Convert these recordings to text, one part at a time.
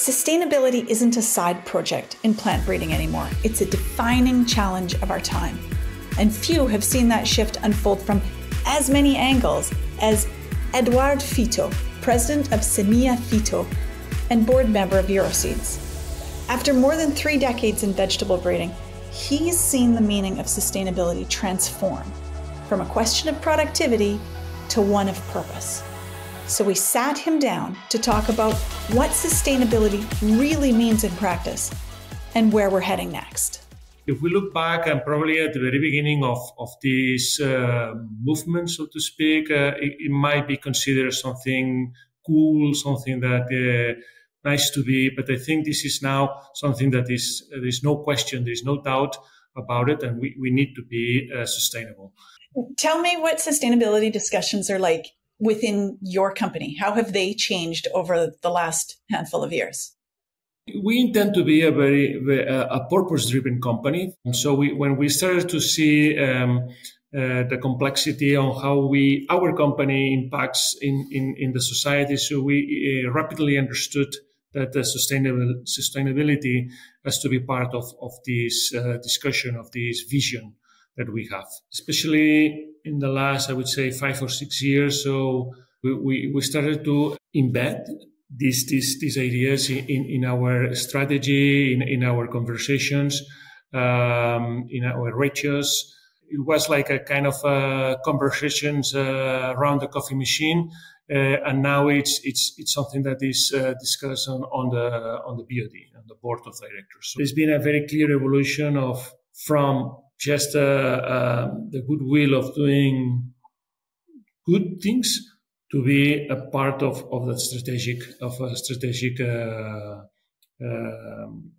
Sustainability isn't a side project in plant breeding anymore. It's a defining challenge of our time. And few have seen that shift unfold from as many angles as Eduard Fitó, president of Semillas Fitó and board member of Euroseeds. After more than 3 decades in vegetable breeding, he's seen the meaning of sustainability transform from a question of productivity to one of purpose. So we sat him down to talk about what sustainability really means in practice and where we're heading next. If we look back, and probably at the very beginning of this movement, so to speak, it might be considered something cool, something that nice to be, but I think this is now something that is, there's no question, there's no doubt about it, and we need to be sustainable. Tell me what sustainability discussions are like within your company. How have they changed over the last handful of years? We intend to be a very purpose-driven company. And so when we started to see the complexity on how our company impacts in the society, so we rapidly understood that the sustainability has to be part of this discussion, of this vision that we have. Especially in the last, I would say, 5 or 6 years, so we started to embed these ideas in our strategy, in our conversations, in our ratios. It was like a kind of conversations around the coffee machine, and now it's something that is discussed on the BOD, on the board of directors. So there's been a very clear evolution from just the goodwill of doing good things to be a part of the strategic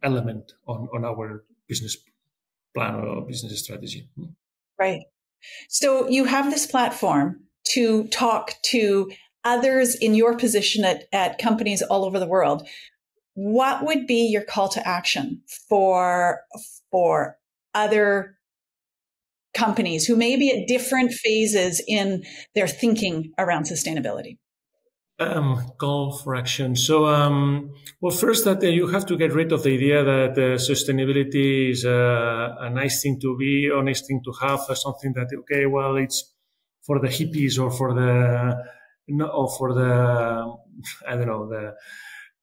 element on our business plan or business strategy. Right. So you have this platform to talk to others in your position at companies all over the world. What would be your call to action for other companies who may be at different phases in their thinking around sustainability? Call for action. So, well, first, that you have to get rid of the idea that sustainability is a nice thing to be, or nice thing to have, or something that, okay, well, it's for the hippies or for the I don't know,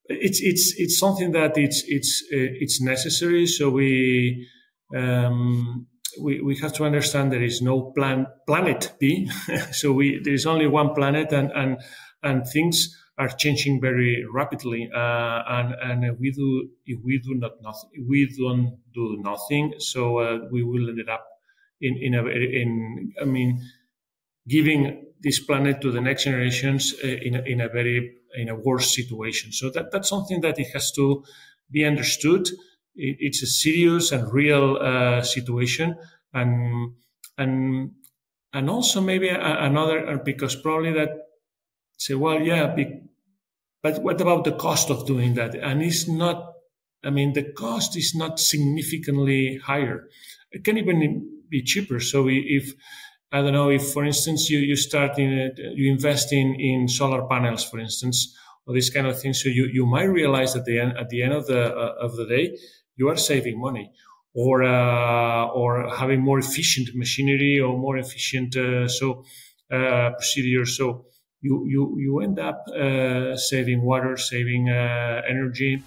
it's something that it's necessary. So we have to understand there is no planet B. So there is only one planet, and things are changing very rapidly. And if we don't do nothing, so we will end up giving this planet to the next generations in a worse situation. So that's something that it has to be understood. It's a serious and real situation, and also maybe another, because probably that say, well, yeah, but what about the cost of doing that? And it's not. I mean, the cost is not significantly higher. It can even be cheaper. So if I don't know, if for instance you invest in solar panels, for instance, or this kind of thing, so you might realize that at the end of the day, you are saving money, or having more efficient machinery, or more efficient procedures. So you end up saving water, saving energy.